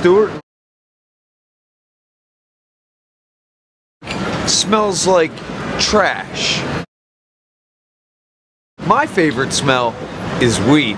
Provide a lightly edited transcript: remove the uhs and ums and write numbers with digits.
Stewart. Smells like trash. My favorite smell is weed.